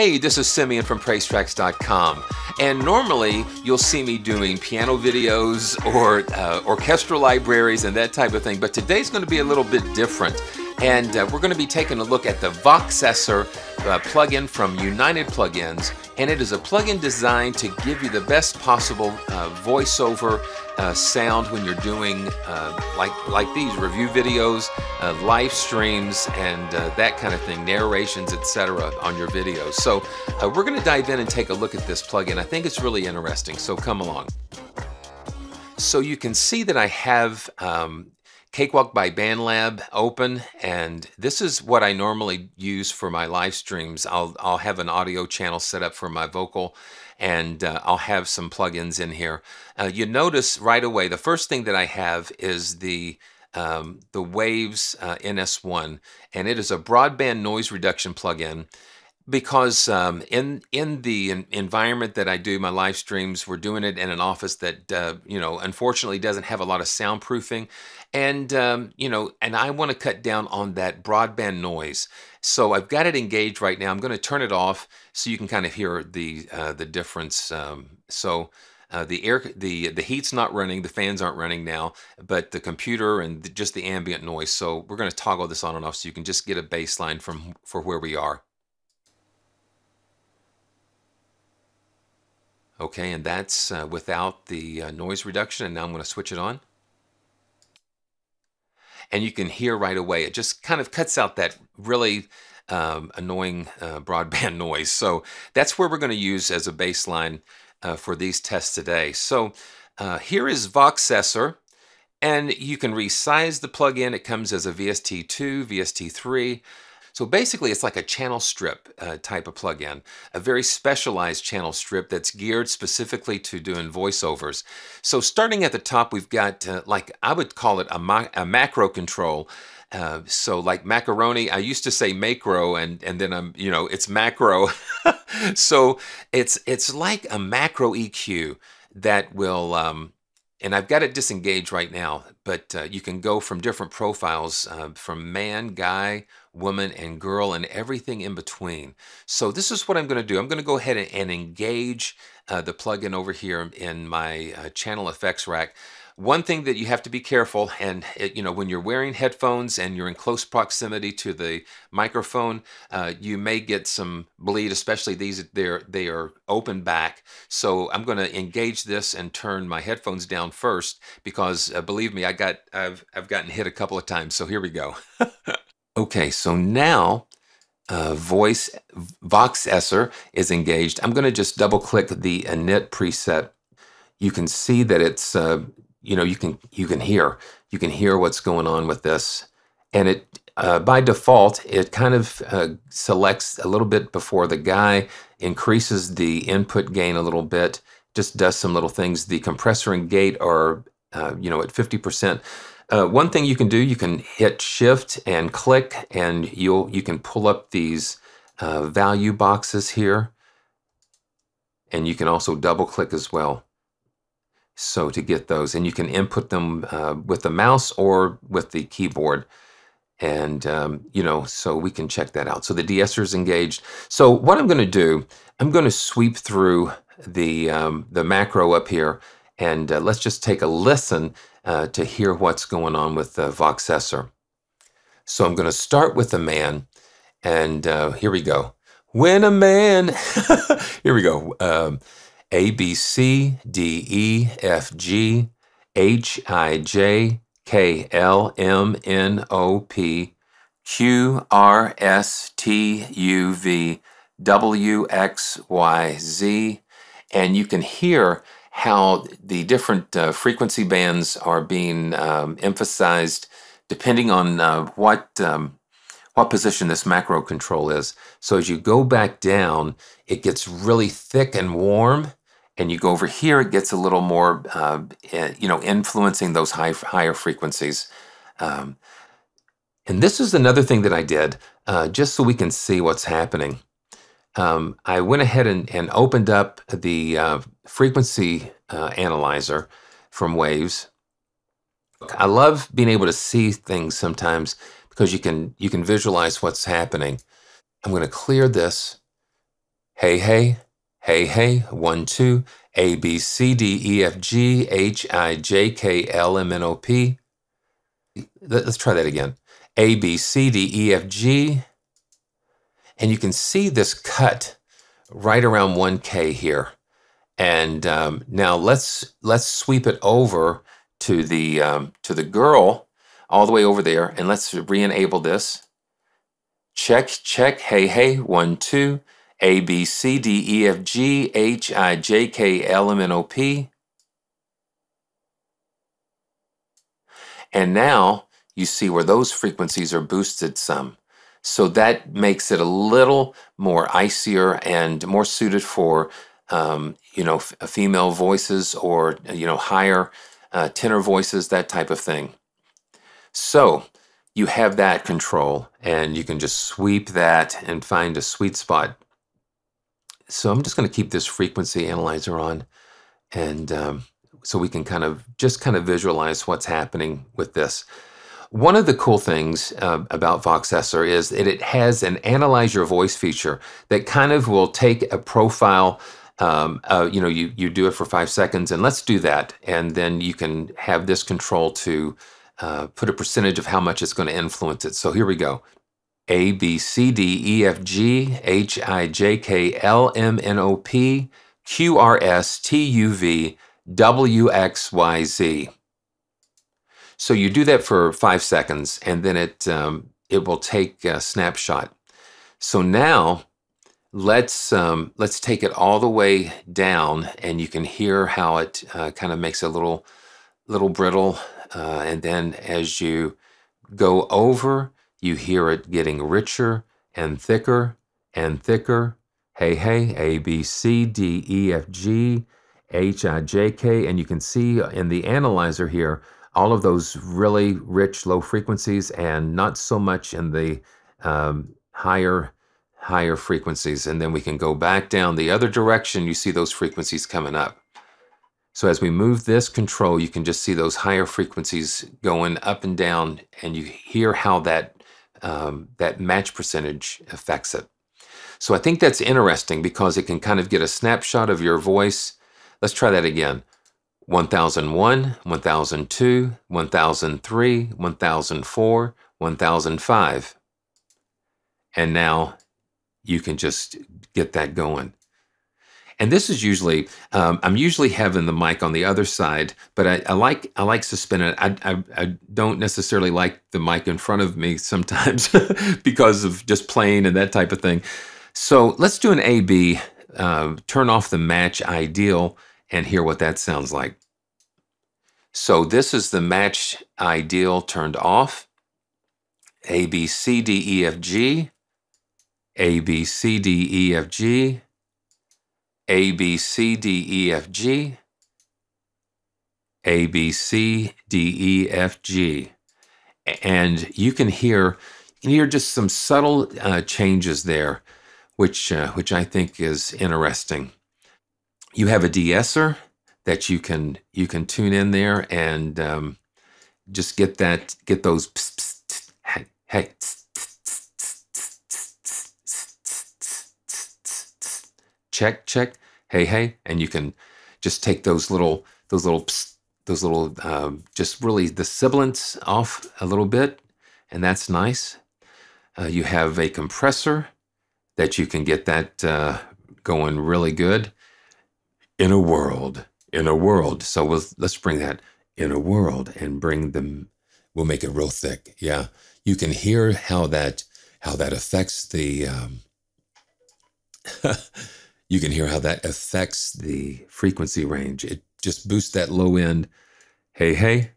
Hey, this is Simeon from PraiseTracks.com, and normally you'll see me doing piano videos or orchestral libraries and that type of thing, but today's going to be a little bit different, and we're going to be taking a look at the Voxessor plugin from United Plugins, and it is a plugin designed to give you the best possible voiceover sound when you're doing like these review videos, live streams, and that kind of thing, narrations, etc. on your videos. So we're going to dive in and take a look at this plugin. I think it's really interesting, so come along. So you can see that I have Cakewalk by BandLab open, and this is what I normally use for my live streams. I'll have an audio channel set up for my vocal, and I'll have some plugins in here. You notice right away, the first thing that I have is the Waves NS1, and it is a broadband noise reduction plugin. Because in the environment that I do my live streams, we're doing it in an office that you know, unfortunately doesn't have a lot of soundproofing, and you know, and I want to cut down on that broadband noise. So I've got it engaged right now. I'm going to turn it off so you can kind of hear the difference. The heat's not running, the fans aren't running now, but the computer and just the ambient noise. So we're going to toggle this on and off so you can just get a baseline for where we are. Okay, and that's without the noise reduction, and now I'm going to switch it on. And you can hear right away, it just kind of cuts out that really annoying broadband noise. So that's where we're going to use as a baseline for these tests today. So here is Voxessor, and you can resize the plugin. It comes as a VST2, VST3. So basically, it's like a channel strip type of plugin, a very specialized channel strip that's geared specifically to doing voiceovers. So starting at the top, we've got, like I would call it a macro control. So like macaroni, I used to say macro, and then I'm, you know, it's macro. So it's like a macro EQ that will, and I've got it disengaged right now, but you can go from different profiles, from man, guy, woman, and girl, and everything in between. So this is what I'm going to do. I'm going to go ahead and engage the plugin over here in my channel effects rack. One thing that you have to be careful, and you know, when you're wearing headphones and you're in close proximity to the microphone, you may get some bleed, especially these, they are open back. So I'm going to engage this and turn my headphones down first, because believe me, I've gotten hit a couple of times. So here we go. Okay, so now Voxessor is engaged. I'm going to just double click the init preset. You can see that it's you know, you can hear what's going on with this, and it by default it kind of selects a little bit before the guy, increases the input gain a little bit, just does some little things. The compressor and gate are you know, at 50%. One thing you can do, you can hit shift and click, and you can pull up these value boxes here, and you can also double click as well. So to get those, and you can input them with the mouse or with the keyboard, and you know, so we can check that out. So the de-esser is engaged. So what I'm going to do, I'm going to sweep through the macro up here, and let's just take a listen to hear what's going on with the Voxessor. So I'm going to start with the man, and here we go. When a man, here we go. A, B, C, D, E, F, G, H, I, J, K, L, M, N, O, P, Q, R, S, T, U, V, W, X, Y, Z. And you can hear how the different frequency bands are being emphasized depending on what position this macro control is. So as you go back down, it gets really thick and warm. And you go over here, it gets a little more, you know, influencing those higher frequencies. And this is another thing that I did, just so we can see what's happening. I went ahead and opened up the frequency analyzer from Waves. I love being able to see things sometimes because you can visualize what's happening. I'm going to clear this. hey, hey, hey, hey, 1, 2, A, B, C, D, E, F, G, H, I, J, K, L, M, N, O, P. Let's try that again. A, B, C, D, E, F, G. And you can see this cut right around 1K here. And now let's sweep it over to the girl all the way over there, and let's re-enable this. Check, check, hey, hey, 1, 2, A, B, C, D, E, F, G, H, I, J, K, L, M, N, O, P. And now you see where those frequencies are boosted some. So that makes it a little more icier and more suited for you know, female voices, or you know, higher tenor voices, that type of thing. So you have that control, and you can just sweep that and find a sweet spot. So I'm just going to keep this frequency analyzer on, and so we can kind of just visualize what's happening with this. One of the cool things about Voxessor is that it has an analyze your voice feature that kind of will take a profile. You know, you do it for 5 seconds, and let's do that, and then you can have this control to put a percentage of how much it's going to influence it. So here we go. A, B, C, D, E, F, G, H, I, J, K, L, M, N, O, P, Q, R, S, T, U, V, W, X, Y, Z. So you do that for 5 seconds, and then it will take a snapshot. So now let's take it all the way down, and you can hear how it kind of makes a little brittle, and then as you go over, you hear it getting richer and thicker and thicker. Hey, hey, A, B, C, D, E, F, G, H, I, J, K, and you can see in the analyzer here all of those really rich low frequencies, and not so much in the higher frequencies. And then we can go back down the other direction. You see those frequencies coming up. So as we move this control, you can just see those higher frequencies going up and down, and you hear how that that match percentage affects it. So I think that's interesting, because it can kind of get a snapshot of your voice. Let's try that again. 1001, 1002, 1003, 1004, 1005. And now you can just get that going. And this is usually, I'm usually having the mic on the other side, but I like suspended. I don't necessarily like the mic in front of me sometimes because of just playing and that type of thing. So let's do an A-B, turn off the match ideal, and hear what that sounds like. So this is the match ideal turned off. A, B, C, D, E, F, G. A, B, C, D, E, F, G. A, B, C, D, E, F, G. A, B, C, D, E, F, G. And you can hear just some subtle changes there, which I think is interesting. You have a de-esser that you can tune in there, and just get those pss, pss, tss, hey, hey, tss. Check, check, hey, hey, and you can just take those little, just really the sibilance off a little bit, and that's nice. You have a compressor that you can get that going really good. In a world, so let's bring that in a world and bring them. We'll make it real thick. Yeah, you can hear how that affects the. You can hear how that affects the frequency range. It just boosts that low end. Hey, hey,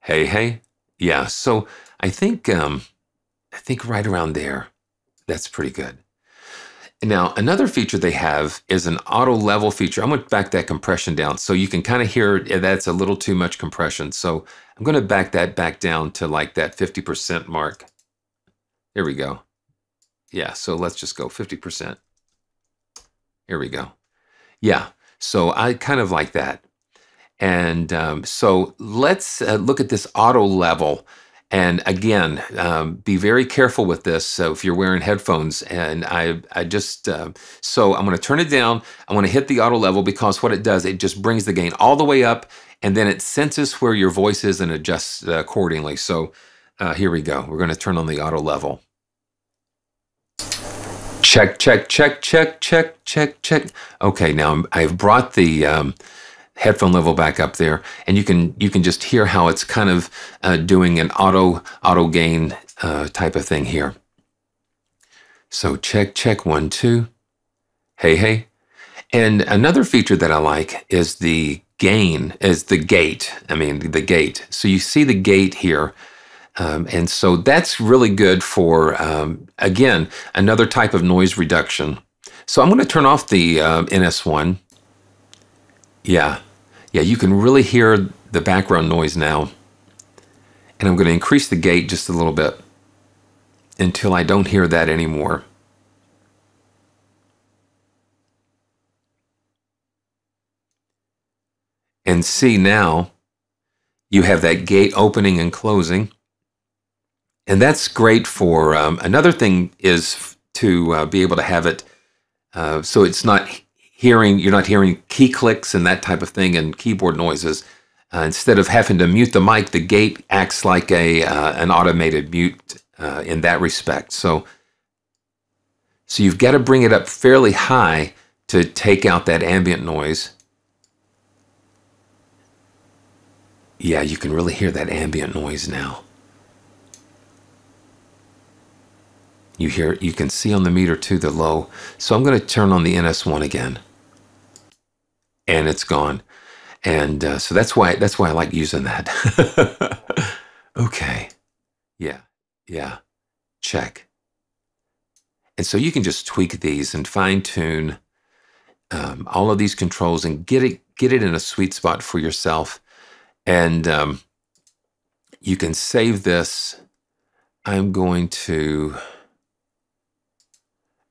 hey, hey. Yeah, so I think right around there, that's pretty good. Now, another feature they have is an auto level feature. I went back that compression down, so you can kind of hear that's a little too much compression. So I'm going to back that back down to like that 50% mark. There we go. Yeah, so let's just go 50%. Here we go. Yeah, so I kind of like that. And so let's look at this auto level. And again, be very careful with this. So if you're wearing headphones, and so I'm going to turn it down. I want to hit the auto level, because what it does, it just brings the gain all the way up, and then it senses where your voice is and adjusts accordingly. So here we go. We're going to turn on the auto level. Check, check, check, check, check, check, check. Okay, now I've brought the headphone level back up there, and you can just hear how it's kind of doing an auto gain type of thing here. So check, check, 1, 2, hey, hey. And another feature that I like is the gain, is the gate. I mean, the gate. So you see the gate here. And so that's really good for, again, another type of noise reduction. So I'm going to turn off the NS1. Yeah. Yeah, you can really hear the background noise now. And I'm going to increase the gate just a little bit until I don't hear that anymore. And see, now you have that gate opening and closing. And that's great for, another thing is to be able to have it so it's not hearing, you're not hearing key clicks and that type of thing and keyboard noises. Instead of having to mute the mic, the gate acts like a an automated mute in that respect. So you've got to bring it up fairly high to take out that ambient noise. Yeah, you can really hear that ambient noise now. You can see on the meter too, the low. So I'm going to turn on the NS1 again. And it's gone. And so that's why I like using that. Okay. Yeah. Yeah. Check. And so you can just tweak these and fine tune all of these controls and get it in a sweet spot for yourself. And you can save this. I'm going to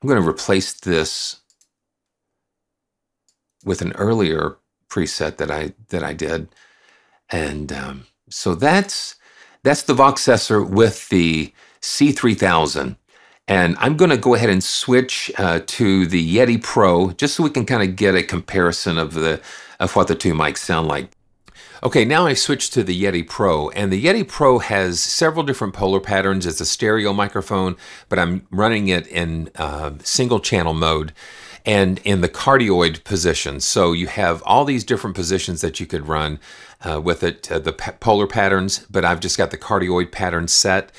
replace this with an earlier preset that I did, and so that's the Voxessor with the C3000, and I'm going to go ahead and switch to the Yeti Pro just so we can kind of get a comparison of what the two mics sound like. Okay, now I've switched to the Yeti Pro, and the Yeti Pro has several different polar patterns. It's a stereo microphone, but I'm running it in single channel mode and in the cardioid position. So you have all these different positions that you could run with it, the polar patterns, but I've just got the cardioid pattern set.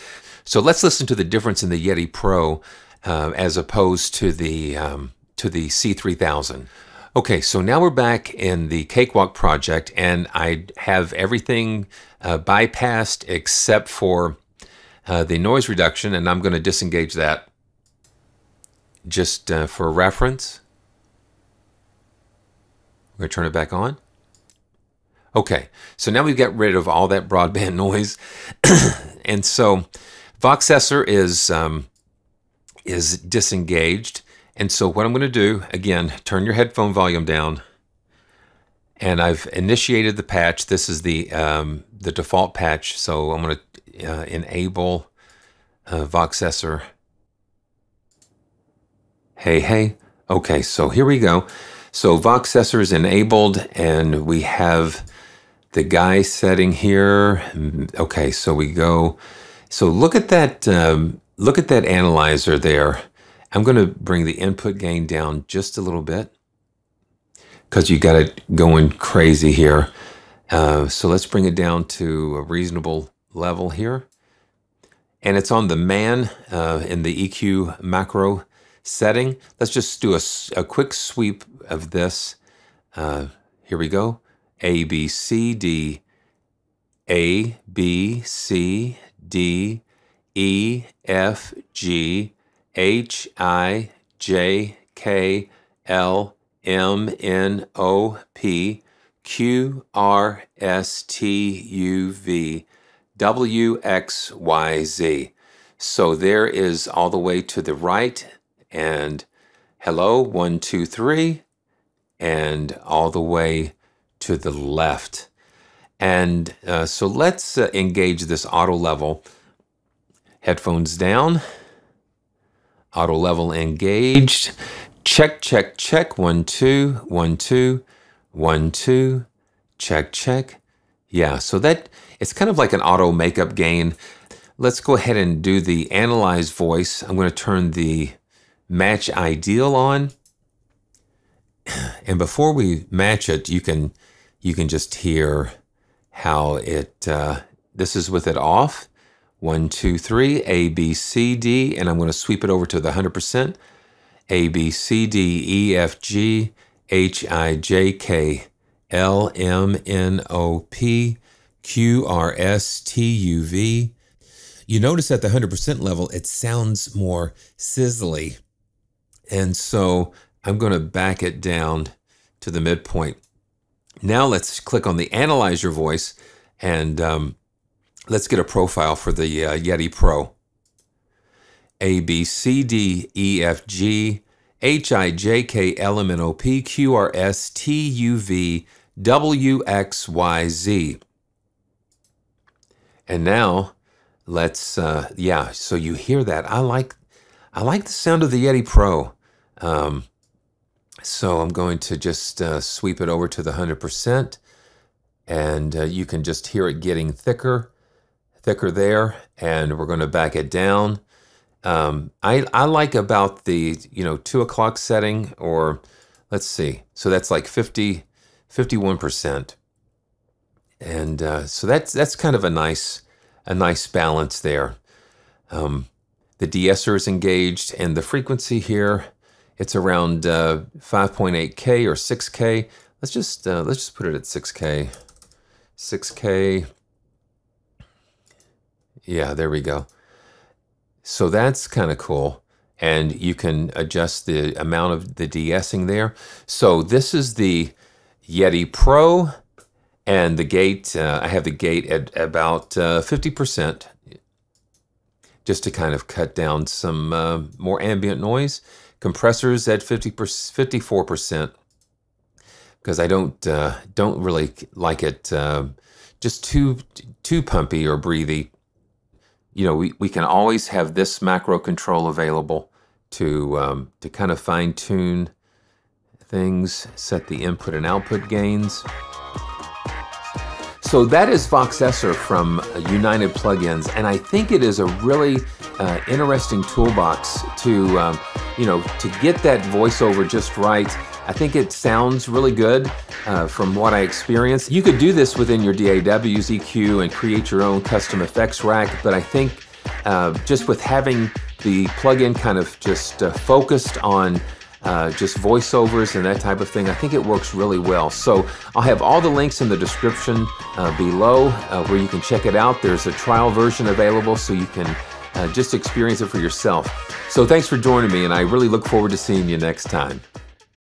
So let's listen to the difference in the Yeti Pro as opposed to the C3000. Okay, so now we're back in the Cakewalk project, and I have everything bypassed except for the noise reduction, and I'm going to disengage that just for reference. We're going to turn it back on. Okay, so now we've got rid of all that broadband noise. And so Voxessor is disengaged. And so what I'm going to do, again, turn your headphone volume down, and I've initiated the patch. This is the default patch, so I'm going to enable Voxessor. Hey, hey. Okay, so here we go. So Voxessor is enabled, and we have the guy setting here. Okay, so we go. So look at that analyzer there. I'm going to bring the input gain down just a little bit because you got it going crazy here. So let's bring it down to a reasonable level here. And it's on the man in the EQ macro setting. Let's just do a quick sweep of this. Here we go. A, B, C, D, A, B, C, D, E, F, G, H, I, J, K, L, M, N, O, P, Q, R, S, T, U, V, W, X, Y, Z. So there is all the way to the right, and hello, 1, 2, 3, and all the way to the left. And so let's engage this auto level. Headphones down, auto level engaged. Check, check, check, 1, 2, 1, 2, 1, 2, check, check. Yeah, so that, it's kind of like an auto makeup gain. Let's go ahead and do the analyze voice. I'm gonna turn the match ideal on. And before we match it, you can just hear how it, this is with it off. 1, 2, 3, A, B, C, D, and I'm gonna sweep it over to the 100%. A, B, C, D, E, F, G, H, I, J, K, L, M, N, O, P, Q, R, S, T, U, V. You notice at the 100% level, it sounds more sizzly. And so I'm gonna back it down to the midpoint. Now let's click on the Analyze Your Voice and let's get a profile for the Yeti Pro. A, B, C, D, E, F, G, H, I, J, K, L, M, N, O, P, Q, R, S, T, U, V, W, X, Y, Z. And now let's, yeah, so you hear that. I like the sound of the Yeti Pro. So I'm going to just sweep it over to the 100%. And you can just hear it getting thicker there. And we're going to back it down. I like about the, 2 o'clock setting, or let's see. So that's like 50, 51%. And so that's kind of a nice balance there. The de-esser is engaged, and the frequency here, it's around 5.8K or 6K. Let's just put it at 6K. 6K. Yeah, there we go. So that's kind of cool. And you can adjust the amount of the de-essing there. So this is the Yeti Pro, and the gate, I have the gate at about 50%, just to kind of cut down some more ambient noise. Compressors at 54%, because I don't really like it just too pumpy or breathy. We can always have this macro control available to kind of fine tune things, set the input and output gains. So that is Voxessor from United Plugins, and I think it is a really interesting toolbox to get that voiceover just right. I think it sounds really good from what I experienced. You could do this within your DAW's EQ and create your own custom effects rack, but I think just with having the plugin kind of just focused on just voiceovers and that type of thing, I think it works really well. So I'll have all the links in the description below where you can check it out. There's a trial version available, so you can just experience it for yourself. So thanks for joining me, and I really look forward to seeing you next time.